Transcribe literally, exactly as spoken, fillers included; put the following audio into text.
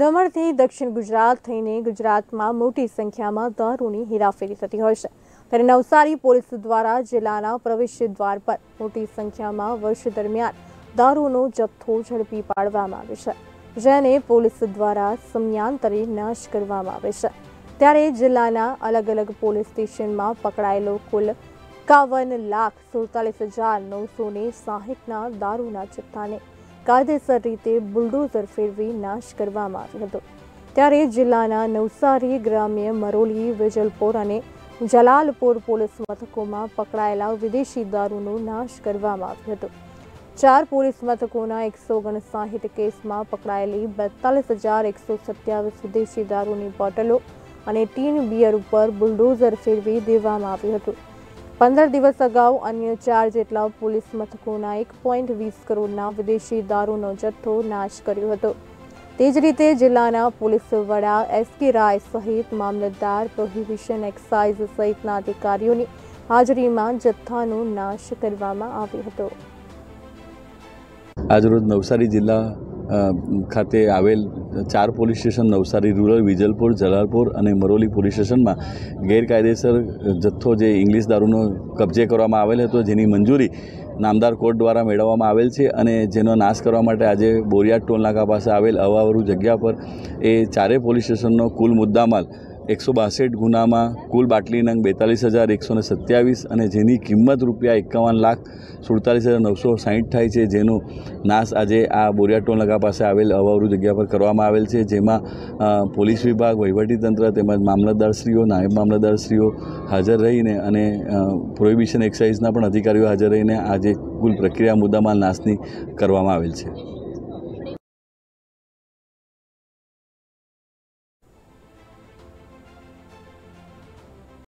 દમણથી દક્ષિણ ગુજરાત થઈને ગુજરાતમાં મોટી સંખ્યામાં દારૂની હેરાફેરી થતી હોય છે ત્યારે નવસારી પોલીસ દ્વારા જિલ્લાના પ્રવેશ દ્વાર પર મોટી સંખ્યામાં વર્ષ દરમિયાન દારૂનો જથ્થો ઝડપી પાડવામાં આવે છે જેને પોલીસ દ્વારા સમયાંતરે નાશ કરવામાં આવે છે ત્યારે જિલ્લાના અલગ અલગ પોલીસ સ્ટેશનમાં પકડાયેલો કુલ એકાવન લાખ સુડતાલીસ હજાર નવસો ને સાહીઠના દારૂના જથ્થાને कायदेसर रीते बुलडोजर फेरवी नाश करवामां आव्यो हतो त्यारे जिल्लाना नवसारी ग्राम्य मरोली विजलपोर अने जलालपोर पोलीस मथकोमां पकड़ायेला विदेशी दारूनो नाश करवामां आव्यो हतो। चार पोलीस मथकोना एक सौ ओगणसाठ केसमां पकड़ायेली बेतालीस हज़ार एक सौ सत्यावीस विदेशी दारूनी बोटलो अने टीन बीयर उपर बुलडोजर फेरवी देवामां आव्यो हतो। पंदर दिवस अगाऊ अन्य चार जेटला पुलिस मथकोना एक पॉइंट वीस करोड़ना विदेशी दारूनो जत्थो नाश कर्यो हतो। ते ज रीते जिल्लाना पुलिस वड़ा एस के राय सहित मामलतदार प्रोहिबिशन एक्साइज सहितना अधिकारीओनी हाजरीमां जत्थानो नाश करवामां आव्यो हतो। आज रोज नवसारी जिल्ला खाते आवेल चार police station Navsari rural Vijalpor Jalalpor अने मरोली पोलीस स्टेशन में गैरकायदेसर जत्थो जे इंग्लिश दारूनो कब्जे करवामां आवेल हतो जेनी मंजूरी नामदार कोर्ट द्वारा मेळववामां आवेल छे अने जेनो नाश करवा माटे आजे बोरिया टोलनाका पासे आवेल अवावरू जग्या पर ए चारे पोलीस स्टेशननो कुल मुद्दामाल एक सौ बासठ गुना में कुल बाटली नंग बेतालीस हज़ार एक सौ सत्यावीस और जेनी किंमत रुपया एकावन लाख सुड़तालीस हज़ार नौ सौ साइठ थाय छे जेनो नाश आज आ बोरिया टोल नगा पासे आवेल अवावरू जग्या पर करवामां आवेल छे जेमां पोलीस विभाग वहीवटीतंत्र तेमज मामलतदारश्रीओ नायब मामलतदारश्रीओ हाजर रहीने अने प्रोहिबिशन एक्साइजना पण अधिकारीओ हाजर रहीने आज कुल प्रक्रिया मुद्दामाल नाशनी करवामां आवेल छे।